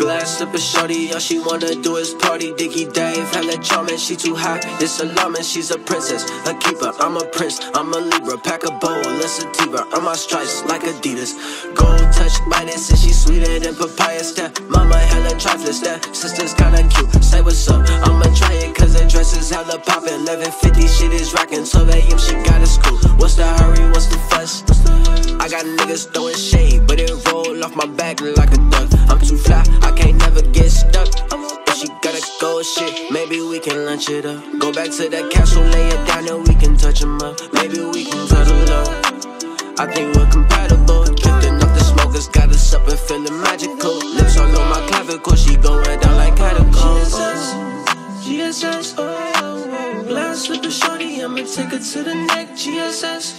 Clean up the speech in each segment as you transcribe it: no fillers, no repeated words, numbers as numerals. glass, slip a shorty, all she wanna do is party. Dicky Dave, hella charming, she too hot, it's alarming. She's a princess, a keeper, I'm a prince, I'm a Libra. Pack a bowl, a sativa, I'm my stripes like Adidas. Gold touch minus, and she sweeter than papaya. Step mama hella trifling, step sister's kinda cute. Say what's up, I'ma try it, cause the dress is hella poppin'. 11:50, shit is rockin', 12 a.m, she got a school. What's the hurry, what's the fuss? I got niggas throwing shade, but it roll off my back like a duck. I'm too fly, I can't never get stuck. If she gotta go, shit, maybe we can lunch it up. Go back to that castle, lay it down, and we can touch 'em up. Maybe we can cuddle up. I think we're compatible. Drifting up the smokers, got us up and feeling magical. Lips all on my clavicle, she going down like catacombs. GSS, oh, glass slipper shorty, I'ma take her to the neck. GSS,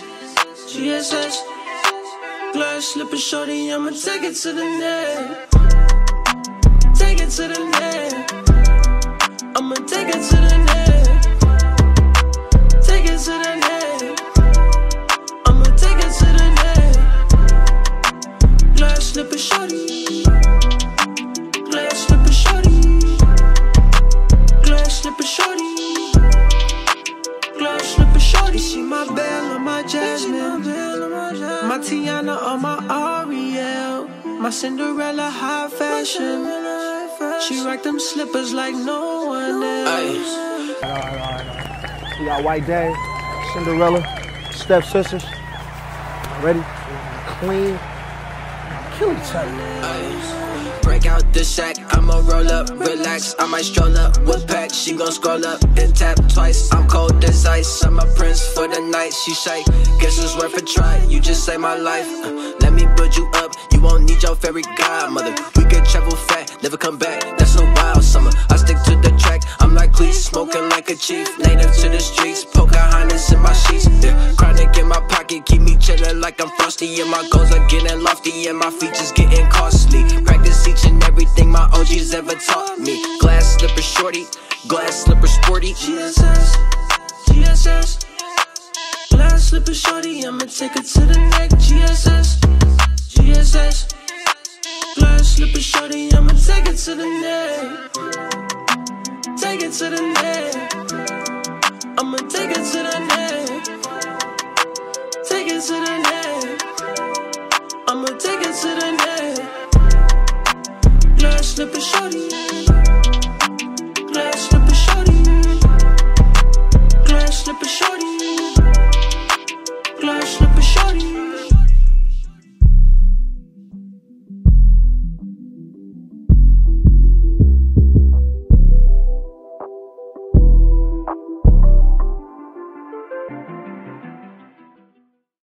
GSS. Glass slipper shorty, I'ma take it to the neck. Take it to the neck. I'ma take it to the neck. Take it to the neck. I'ma take it to the neck. Glass slipper shorty. Glass slipper shorty. Glass slipper shorty. Glass slipper shorty. She my belle and my jasmine. My Tiana or my Ariel, my Cinderella high fashion. She rocked them slippers like no one else. All right. We got White Dave, Cinderella, stepsisters. Ready? Clean. Kill each other. Break out the sack, I'ma roll up, relax. I might stroll up with pack. She gon' scroll up and tap twice. I'm cold as ice, I'm a prince for the night. She shake, guess it's worth a try. You just saved my life, let me build you up. You won't need your fairy godmother. We could travel fat, never come back. That's a wild summer, I stick to the track. I'm like cleats, smoking like a chief. Native to the streets, Pocahontas in my sheets. Chronic in my pocket, keep me chillin' like I'm frosty. And my goals are getting lofty, and my features getting costly. Practice each and everything my OG's ever taught me. Glass slipper shorty, glass slipper sporty. GSS, GSS. Glass slipper shorty, I'ma take her to the neck. GSS, GSS. Glass slipper shorty, I'ma take her to the neck. Take it to the neck. I'ma take it to the neck. Take it to the neck. I'ma take it to the neck. Glass slipper shorty.